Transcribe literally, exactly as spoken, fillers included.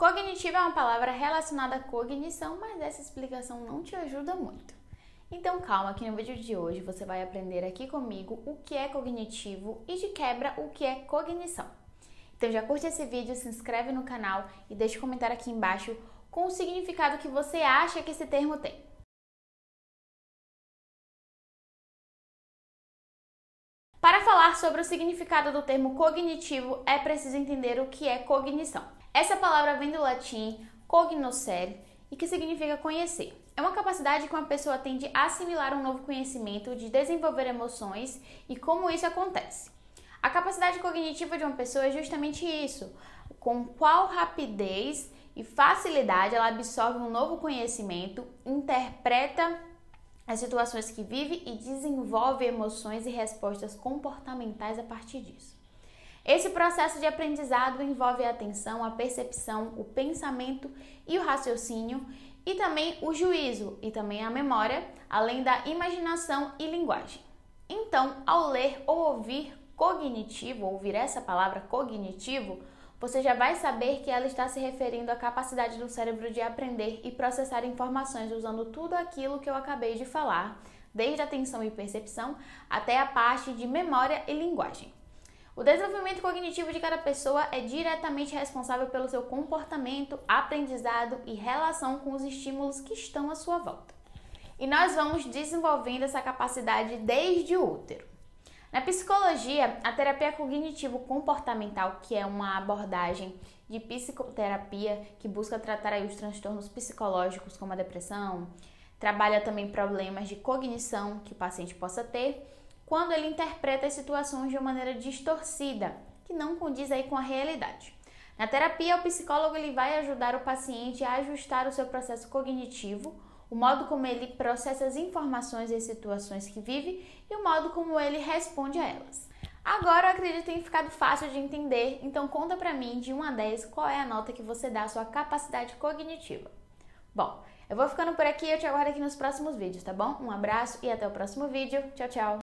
Cognitivo é uma palavra relacionada à cognição, mas essa explicação não te ajuda muito. Então calma, que no vídeo de hoje você vai aprender aqui comigo o que é cognitivo e de quebra o que é cognição. Então já curte esse vídeo, se inscreve no canal e deixa um comentário aqui embaixo com o significado que você acha que esse termo tem. Para falar sobre o significado do termo cognitivo, é preciso entender o que é cognição. Essa palavra vem do latim cognoscere e que significa conhecer. É uma capacidade que uma pessoa tem de assimilar um novo conhecimento, de desenvolver emoções e como isso acontece. A capacidade cognitiva de uma pessoa é justamente isso, com qual rapidez e facilidade ela absorve um novo conhecimento, interpreta as situações que vive e desenvolve emoções e respostas comportamentais a partir disso. Esse processo de aprendizado envolve a atenção, a percepção, o pensamento e o raciocínio e também o juízo e também a memória, além da imaginação e linguagem. Então, ao ler ou ouvir cognitivo, ouvir essa palavra cognitivo, você já vai saber que ela está se referindo à capacidade do cérebro de aprender e processar informações usando tudo aquilo que eu acabei de falar, desde atenção e percepção até a parte de memória e linguagem. O desenvolvimento cognitivo de cada pessoa é diretamente responsável pelo seu comportamento, aprendizado e relação com os estímulos que estão à sua volta. E nós vamos desenvolvendo essa capacidade desde o útero. Na psicologia, a terapia cognitivo-comportamental, que é uma abordagem de psicoterapia que busca tratar aí os transtornos psicológicos como a depressão, trabalha também problemas de cognição que o paciente possa ter, quando ele interpreta as situações de uma maneira distorcida, que não condiz aí com a realidade. Na terapia, o psicólogo ele vai ajudar o paciente a ajustar o seu processo cognitivo, o modo como ele processa as informações e as situações que vive e o modo como ele responde a elas. Agora eu acredito que tem ficado fácil de entender, então conta pra mim de um a dez qual é a nota que você dá à sua capacidade cognitiva. Bom, eu vou ficando por aqui e eu te aguardo aqui nos próximos vídeos, tá bom? Um abraço e até o próximo vídeo. Tchau, tchau!